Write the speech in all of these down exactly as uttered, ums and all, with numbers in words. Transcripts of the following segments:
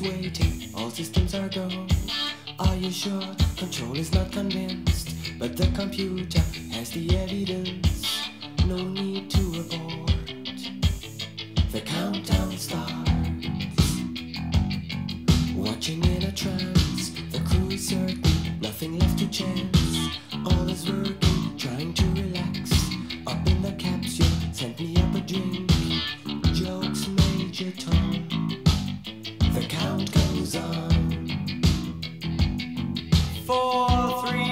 is waiting, all systems are go. Are you sure? Control is not convinced, but the computer has the evidence. No need to abort. The countdown starts. Watching in a trance, the crew is certain, nothing left to chance. All is working, trying to relax. Up in the capsule, sent me up a drink. Jokes made your tongue. The count goes on. Four, three.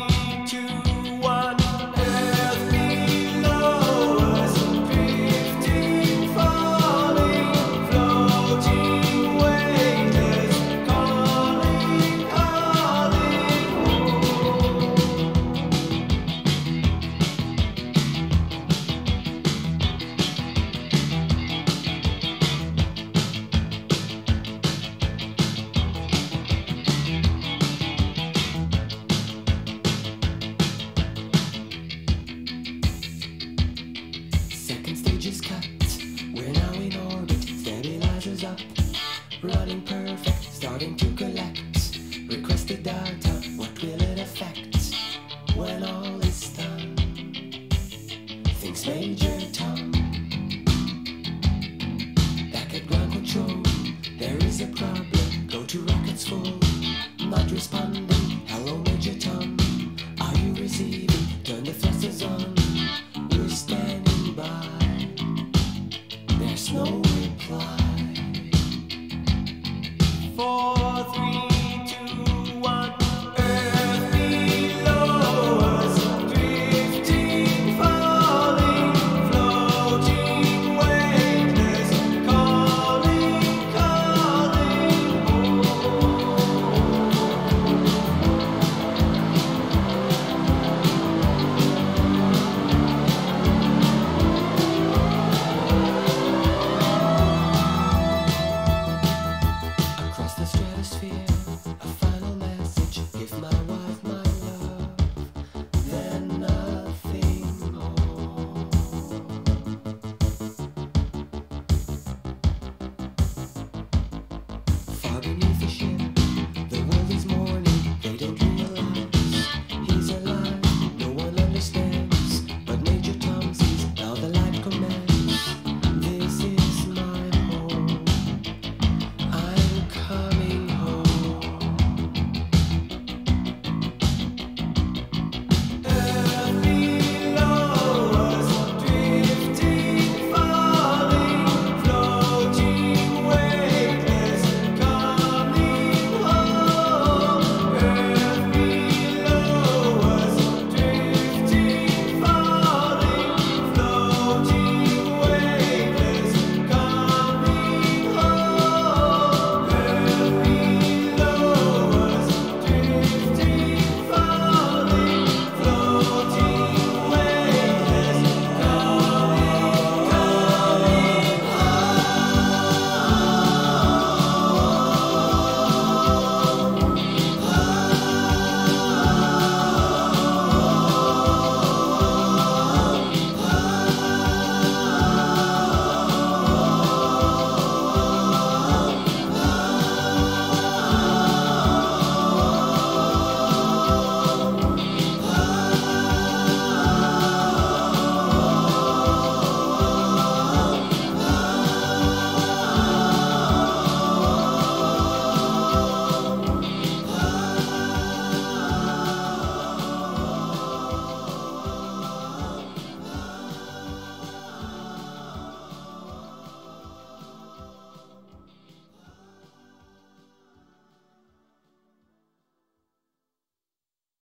Responding.